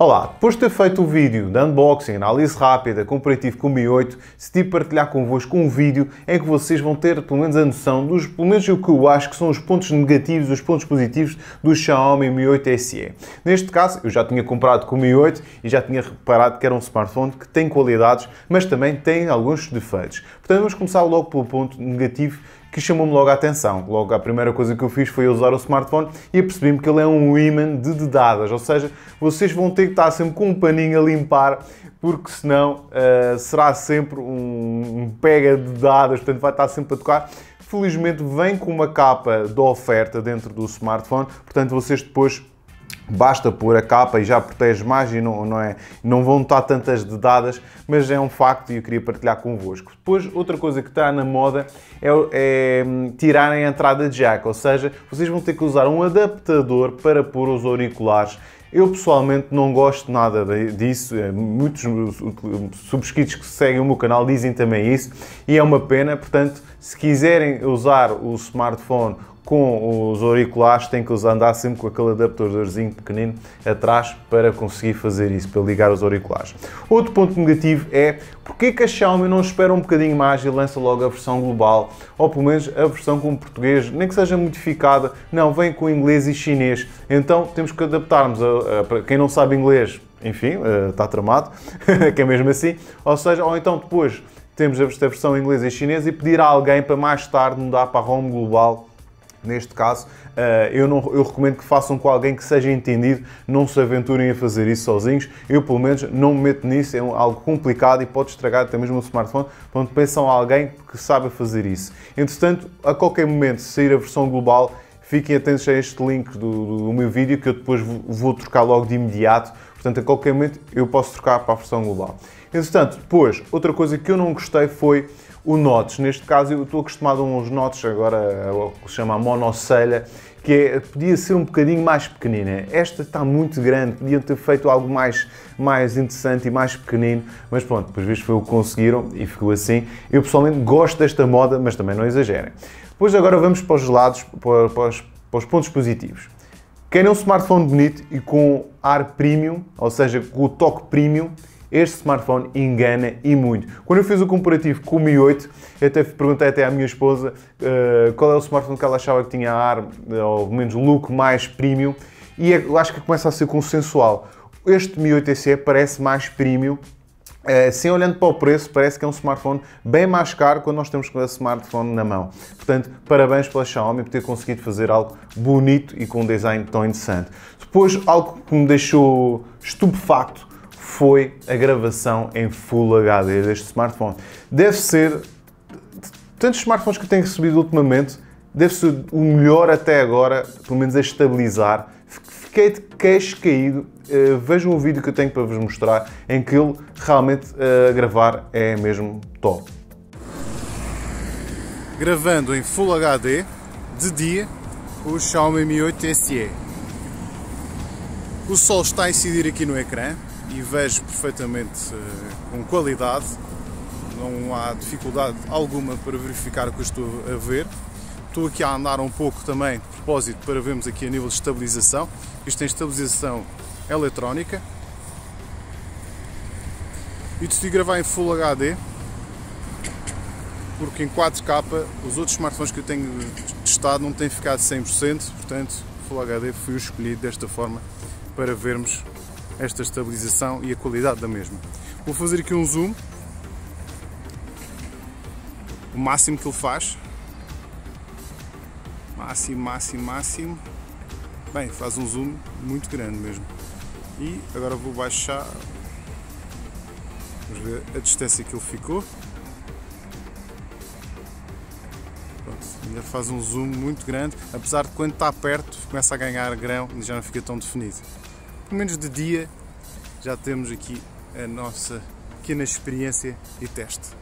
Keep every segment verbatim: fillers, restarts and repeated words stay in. Olá, depois de ter feito o vídeo de unboxing, análise rápida, comparativo com o Mi oito, decidi partilhar convosco um vídeo em que vocês vão ter pelo menos a noção dos, pelo menos o que eu acho que são os pontos negativos, os pontos positivos do Xiaomi Mi oito S E. Neste caso, eu já tinha comparado com o Mi oito e já tinha reparado que era um smartphone que tem qualidades, mas também tem alguns defeitos. Portanto, vamos começar logo pelo ponto negativo, que chamou-me logo a atenção. Logo, a primeira coisa que eu fiz foi usar o smartphone e apercebi-me que ele é um imã de dedadas, ou seja, vocês vão ter que estar sempre com um paninho a limpar, porque senão uh, será sempre um, um pega de dedadas, portanto vai estar sempre a tocar. Felizmente vem com uma capa de oferta dentro do smartphone, portanto vocês depois basta pôr a capa e já protege mais e não, não, é, não vão estar tantas dedadas, mas é um facto e eu queria partilhar convosco. Depois, outra coisa que está na moda é, é tirarem a entrada de jack, ou seja, vocês vão ter que usar um adaptador para pôr os auriculares. Eu pessoalmente não gosto nada disso, muitos subscritos que seguem o meu canal dizem também isso e é uma pena, portanto, se quiserem usar o smartphone com os auriculares têm que andar sempre com aquele adaptadorzinho pequenino atrás para conseguir fazer isso, para ligar os auriculares. Outro ponto negativo é porque que a Xiaomi não espera um bocadinho mais e lança logo a versão global, ou pelo menos a versão com português, nem que seja modificada, não, vem com inglês e chinês, então temos que adaptarmos, a, a, para quem não sabe inglês, enfim, está tramado, que é mesmo assim, ou seja, ou então depois temos esta versão inglesa e chinesa e pedir a alguém para mais tarde mudar para a home global. Neste caso, eu, não, eu recomendo que façam com alguém que seja entendido, não se aventurem a fazer isso sozinhos. Eu, pelo menos, não me meto nisso, é algo complicado e pode estragar até mesmo o smartphone. Portanto, pensam a alguém que saiba fazer isso. Entretanto, a qualquer momento, se sair a versão global, fiquem atentos a este link do, do meu vídeo, que eu depois vou, vou trocar logo de imediato. Portanto, a qualquer momento, eu posso trocar para a versão global. Entretanto, depois, outra coisa que eu não gostei foi o notch. Neste caso, eu estou acostumado a uns notches, agora que se chama monocelha, que é, podia ser um bocadinho mais pequenina. Esta está muito grande, podiam ter feito algo mais, mais interessante e mais pequenino, mas pronto, por vezes foi o que conseguiram e ficou assim. Eu pessoalmente gosto desta moda, mas também não exagerem. Depois agora vamos para os lados, para, para, os, para os pontos positivos. Querem um smartphone bonito e com ar premium, ou seja, com o toque premium, este smartphone engana e muito. Quando eu fiz o comparativo com o Mi oito, eu até perguntei até à minha esposa uh, qual é o smartphone que ela achava que tinha ar, ou menos look mais premium, e eu acho que começa a ser consensual. Este Mi oito S E parece mais premium. Assim, olhando para o preço, parece que é um smartphone bem mais caro quando nós temos com esse smartphone na mão. Portanto, parabéns pela Xiaomi por ter conseguido fazer algo bonito e com um design tão interessante. Depois, algo que me deixou estupefacto foi a gravação em Full H D deste smartphone. Deve ser, de tantos smartphones que eu tenho recebido ultimamente, deve ser o melhor até agora, pelo menos a estabilizar. Fiquei de queixo caído. Uh, vejam um vídeo que eu tenho para vos mostrar em que ele realmente uh, gravar é mesmo top. Gravando em Full H D de dia o Xiaomi Mi oito S E. O sol está a incidir aqui no ecrã e vejo perfeitamente uh, com qualidade. Não há dificuldade alguma para verificar o que eu estou a ver. Estou aqui a andar um pouco também de propósito para vermos aqui a nível de estabilização. Isto tem estabilização eletrónica e decidi gravar em Full H D porque em quatro K os outros smartphones que eu tenho testado não têm ficado cem por cento, portanto Full H D foi o escolhido desta forma para vermos esta estabilização e a qualidade da mesma. Vou fazer aqui um zoom, o máximo que ele faz, máximo, máximo, máximo. Bem, faz um zoom muito grande mesmo. E agora vou baixar, vamos ver a distância que ele ficou. Pronto, ainda faz um zoom muito grande, apesar de quando está perto começa a ganhar grão e já não fica tão definido. Pelo menos de dia já temos aqui a nossa pequena experiência e teste.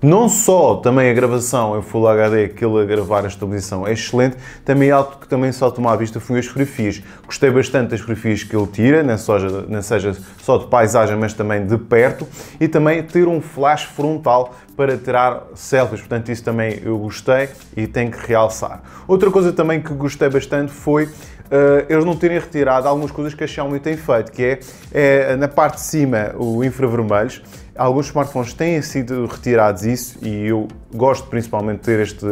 Não só também a gravação em Full H D, que ele a gravar a estabilização é excelente, também algo que também saltou-me à vista foi as fotografias. Gostei bastante das fotografias que ele tira, não seja, não seja só de paisagem, mas também de perto, e também ter um flash frontal para tirar selfies, portanto isso também eu gostei e tenho que realçar. Outra coisa também que gostei bastante foi uh, eles não terem retirado algumas coisas que a Xiaomi tem feito, que é, é na parte de cima o infravermelhos. Alguns smartphones têm sido retirados isso e eu gosto principalmente de ter este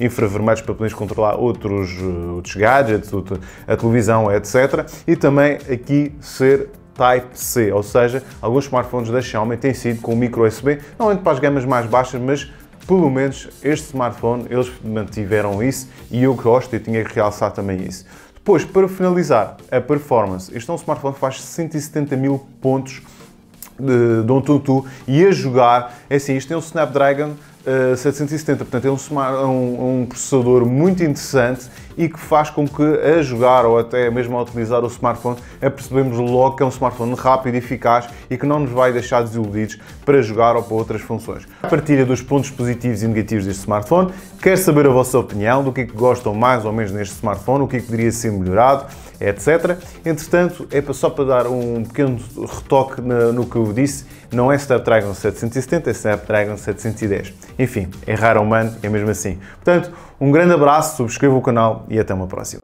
infravermelhos para poderes controlar outros, outros gadgets, outra, a televisão, etcétera. E também aqui ser Type-C, ou seja, alguns smartphones da Xiaomi têm sido com micro U S B, não indo para as gamas mais baixas, mas pelo menos este smartphone eles mantiveram isso e eu gosto e tinha que realçar também isso. Depois, para finalizar, a performance. Este é um smartphone que faz cento e setenta mil pontos de, de Antutu e a jogar, é assim, isto tem um Snapdragon Uh, setecentos e setenta, portanto é um, smart, um, um processador muito interessante e que faz com que a jogar ou até mesmo a utilizar o smartphone apercebemos logo que é um smartphone rápido e eficaz e que não nos vai deixar desiludidos para jogar ou para outras funções. A partilha dos pontos positivos e negativos deste smartphone, quero saber a vossa opinião do que é que gostam mais ou menos neste smartphone, o que é que poderia ser melhorado, etcétera. Entretanto, é só para dar um pequeno retoque no que eu disse, não é Snapdragon setecentos e setenta, é Snapdragon setecentos e dez. Enfim, errar é humano, é mesmo assim. Portanto, um grande abraço, subscreva o canal e até uma próxima.